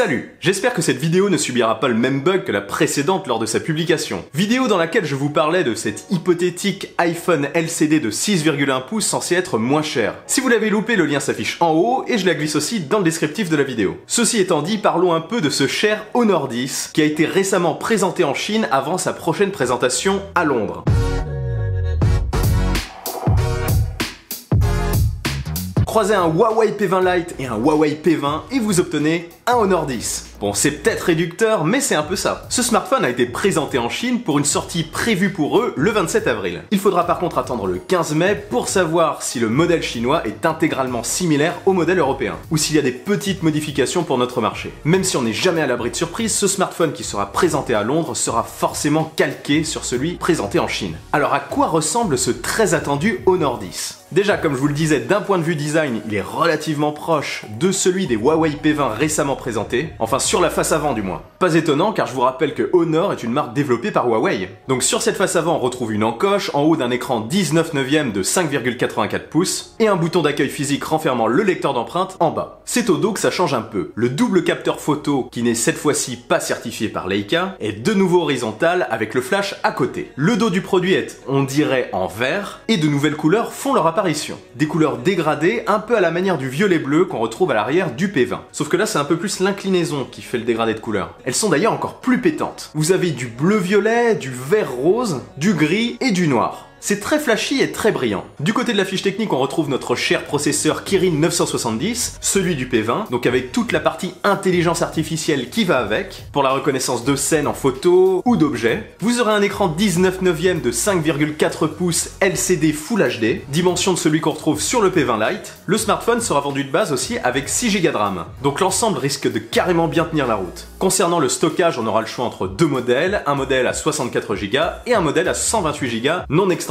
Salut, j'espère que cette vidéo ne subira pas le même bug que la précédente lors de sa publication. Vidéo dans laquelle je vous parlais de cet hypothétique iPhone LCD de 6,1 pouces censé être moins cher. Si vous l'avez loupé, le lien s'affiche en haut et je la glisse aussi dans le descriptif de la vidéo. Ceci étant dit, parlons un peu de ce cher Honor 10 qui a été récemment présenté en Chine avant sa prochaine présentation à Londres. Croisez un Huawei P20 Lite et un Huawei P20 et vous obtenez un Honor 10. Bon, c'est peut-être réducteur, mais c'est un peu ça. Ce smartphone a été présenté en Chine pour une sortie prévue pour eux le 27 avril. Il faudra par contre attendre le 15 mai pour savoir si le modèle chinois est intégralement similaire au modèle européen, ou s'il y a des petites modifications pour notre marché. Même si on n'est jamais à l'abri de surprise, ce smartphone qui sera présenté à Londres sera forcément calqué sur celui présenté en Chine. Alors à quoi ressemble ce très attendu Honor 10 ? Déjà, comme je vous le disais, d'un point de vue design, il est relativement proche de celui des Huawei P20 récemment présentés, enfin sur la face avant du moins. Pas étonnant car je vous rappelle que Honor est une marque développée par Huawei. Donc sur cette face avant, on retrouve une encoche en haut d'un écran 19/9 de 5,84 pouces et un bouton d'accueil physique renfermant le lecteur d'empreintes en bas. C'est au dos que ça change un peu. Le double capteur photo, qui n'est cette fois-ci pas certifié par Leica, est de nouveau horizontal avec le flash à côté. Le dos du produit est, on dirait, en vert et de nouvelles couleurs font leur apparition. Des couleurs dégradées, un peu à la manière du violet-bleu qu'on retrouve à l'arrière du P20. Sauf que là, c'est un peu plus l'inclinaison qui fait le dégradé de couleurs. Elles sont d'ailleurs encore plus pétantes. Vous avez du bleu-violet, du vert-rose, du gris et du noir. C'est très flashy et très brillant. Du côté de la fiche technique, on retrouve notre cher processeur Kirin 970, celui du P20, donc avec toute la partie intelligence artificielle qui va avec, pour la reconnaissance de scènes en photo ou d'objets. Vous aurez un écran 19/9 de 5,4 pouces LCD Full HD, dimension de celui qu'on retrouve sur le P20 Lite. Le smartphone sera vendu de base aussi avec 6 Go de RAM, donc l'ensemble risque de carrément bien tenir la route. Concernant le stockage, on aura le choix entre deux modèles, un modèle à 64 Go et un modèle à 128 Go non extensible.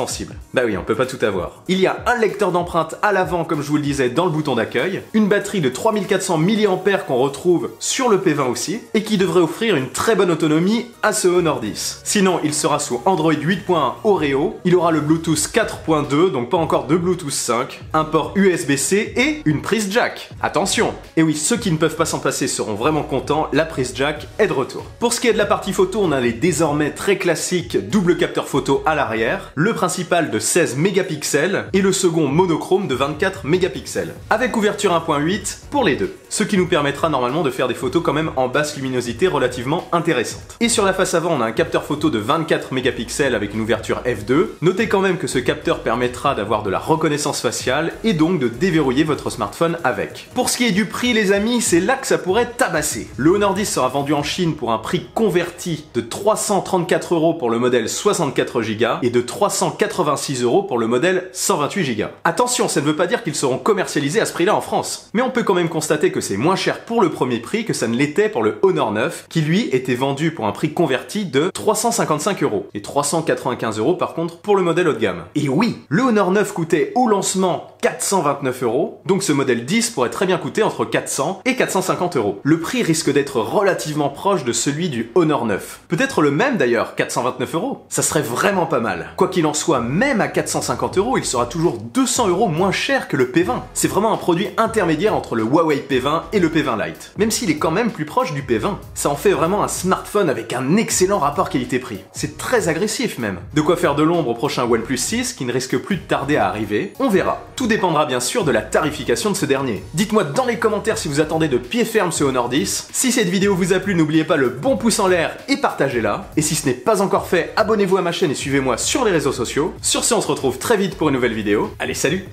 Bah oui, on peut pas tout avoir. Il y a un lecteur d'empreintes à l'avant, comme je vous le disais, dans le bouton d'accueil, une batterie de 3400 mAh qu'on retrouve sur le P20 aussi, et qui devrait offrir une très bonne autonomie à ce Honor 10. Sinon, il sera sous Android 8.1 Oreo, il aura le Bluetooth 4.2, donc pas encore de Bluetooth 5, un port USB-C et une prise jack. Attention! Et oui, ceux qui ne peuvent pas s'en passer seront vraiment contents, la prise jack est de retour. Pour ce qui est de la partie photo, on a les désormais très classiques double capteur photo à l'arrière, le principal de 16 mégapixels et le second monochrome de 24 mégapixels, avec ouverture 1.8 pour les deux, ce qui nous permettra normalement de faire des photos quand même en basse luminosité relativement intéressantes. Et sur la face avant, on a un capteur photo de 24 mégapixels avec une ouverture f2. Notez quand même que ce capteur permettra d'avoir de la reconnaissance faciale et donc de déverrouiller votre smartphone avec. Pour ce qui est du prix, les amis, c'est là que ça pourrait tabasser. Le Honor 10 sera vendu en Chine pour un prix converti de 334 € pour le modèle 64 Go et de 386 € pour le modèle 128 Go. Attention, ça ne veut pas dire qu'ils seront commercialisés à ce prix-là en France, mais on peut quand même constater que c'est moins cher pour le premier prix que ça ne l'était pour le Honor 9, qui lui était vendu pour un prix converti de 355 € et 395 € par contre pour le modèle haut de gamme. Et oui, le Honor 9 coûtait au lancement 429 €, donc ce modèle 10 pourrait très bien coûter entre 400 et 450 €. Le prix risque d'être relativement proche de celui du Honor 9. Peut-être le même d'ailleurs, 429 €. Ça serait vraiment pas mal. Quoi qu'il en soit, même à 450 €, il sera toujours 200 € moins cher que le P20. C'est vraiment un produit intermédiaire entre le Huawei P20 et le P20 Lite, même s'il est quand même plus proche du P20. Ça en fait vraiment un smartphone avec un excellent rapport qualité-prix. C'est très agressif même. De quoi faire de l'ombre au prochain OnePlus 6 qui ne risque plus de tarder à arriver. On verra. Tout dépendra bien sûr de la tarification de ce dernier. Dites-moi dans les commentaires si vous attendez de pied ferme ce Honor 10. Si cette vidéo vous a plu, n'oubliez pas le bon pouce en l'air et partagez-la. Et si ce n'est pas encore fait, abonnez-vous à ma chaîne et suivez-moi sur les réseaux sociaux. Sur ce, on se retrouve très vite pour une nouvelle vidéo. Allez, salut!